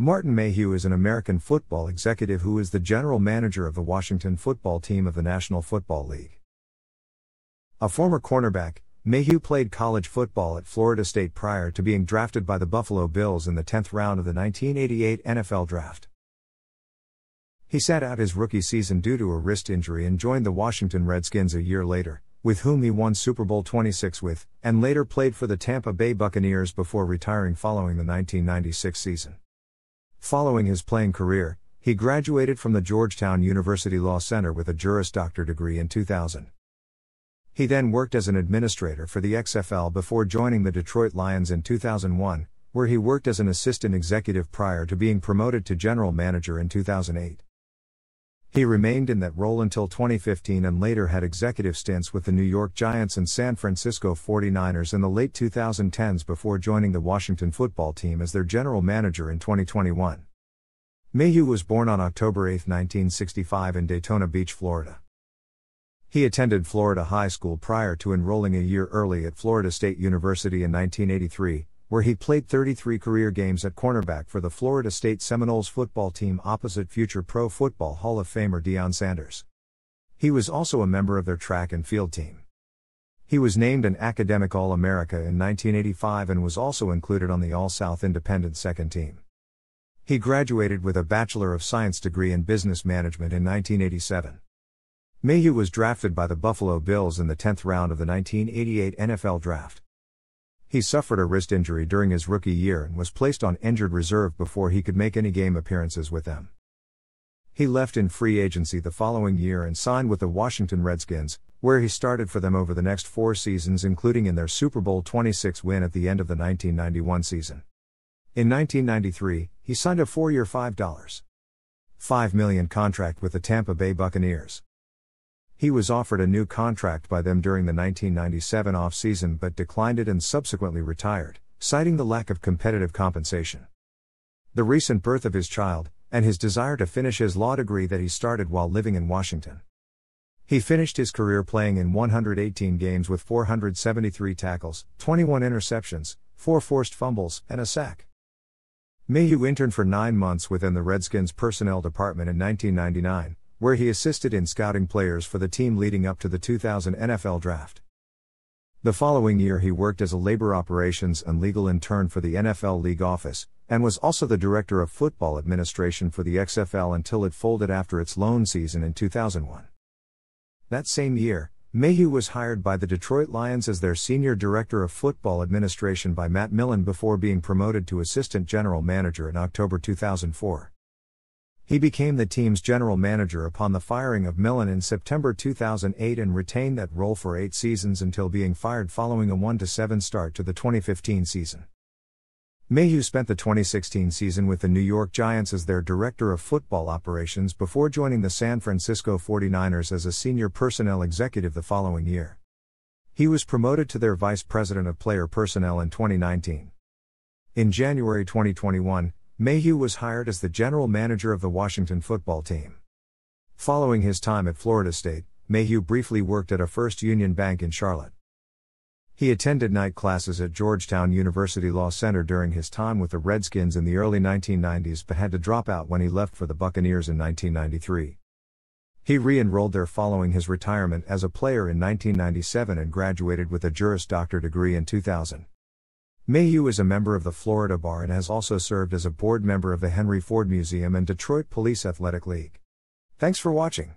Martin Mayhew is an American football executive who is the general manager of the Washington Football Team of the National Football League. A former cornerback, Mayhew played college football at Florida State prior to being drafted by the Buffalo Bills in the 10th round of the 1988 NFL Draft. He sat out his rookie season due to a wrist injury and joined the Washington Redskins a year later, with whom he won Super Bowl XXVI with, and later played for the Tampa Bay Buccaneers before retiring following the 1996 season. Following his playing career, he graduated from the Georgetown University Law Center with a Juris Doctor degree in 2000. He then worked as an administrator for the XFL before joining the Detroit Lions in 2001, where he worked as an assistant executive prior to being promoted to general manager in 2008. He remained in that role until 2015 and later had executive stints with the New York Giants and San Francisco 49ers in the late 2010s before joining the Washington Football Team as their general manager in 2021. Mayhew was born on October 8, 1965 in Daytona Beach, Florida. He attended Florida High School prior to enrolling a year early at Florida State University in 1983, where he played 33 career games at cornerback for the Florida State Seminoles football team opposite future Pro Football Hall of Famer Deion Sanders. He was also a member of their track and field team. He was named an Academic All-America in 1985 and was also included on the All-South Independent second team. He graduated with a Bachelor of Science degree in Business Management in 1987. Mayhew was drafted by the Buffalo Bills in the 10th round of the 1988 NFL Draft. He suffered a wrist injury during his rookie year and was placed on injured reserve before he could make any game appearances with them. He left in free agency the following year and signed with the Washington Redskins, where he started for them over the next four seasons, including in their Super Bowl XXVI win at the end of the 1991 season. In 1993, he signed a four-year $5.5 million contract with the Tampa Bay Buccaneers. He was offered a new contract by them during the 1997 off-season but declined it and subsequently retired, citing the lack of competitive compensation. The recent birth of his child, and his desire to finish his law degree that he started while living in Washington. He finished his career playing in 118 games with 473 tackles, 21 interceptions, 4 forced fumbles, and a sack. Mayhew interned for 9 months within the Redskins' personnel department in 1999, where he assisted in scouting players for the team leading up to the 2000 NFL Draft. The following year he worked as a labor operations and legal intern for the NFL League office, and was also the director of football administration for the XFL until it folded after its lone season in 2001. That same year, Mayhew was hired by the Detroit Lions as their senior director of football administration by Matt Millen before being promoted to assistant general manager in October 2004. He became the team's general manager upon the firing of Millen in September 2008 and retained that role for 8 seasons until being fired following a 1-7 start to the 2015 season. Mayhew spent the 2016 season with the New York Giants as their director of football operations before joining the San Francisco 49ers as a senior personnel executive the following year. He was promoted to their vice president of player personnel in 2019. In January 2021, Mayhew was hired as the general manager of the Washington Football Team. Following his time at Florida State, Mayhew briefly worked at a First Union Bank in Charlotte. He attended night classes at Georgetown University Law Center during his time with the Redskins in the early 1990s but had to drop out when he left for the Buccaneers in 1993. He re-enrolled there following his retirement as a player in 1997 and graduated with a Juris Doctor degree in 2000. Mayhew is a member of the Florida Bar and has also served as a board member of the Henry Ford Museum and Detroit Police Athletic League. Thanks for watching.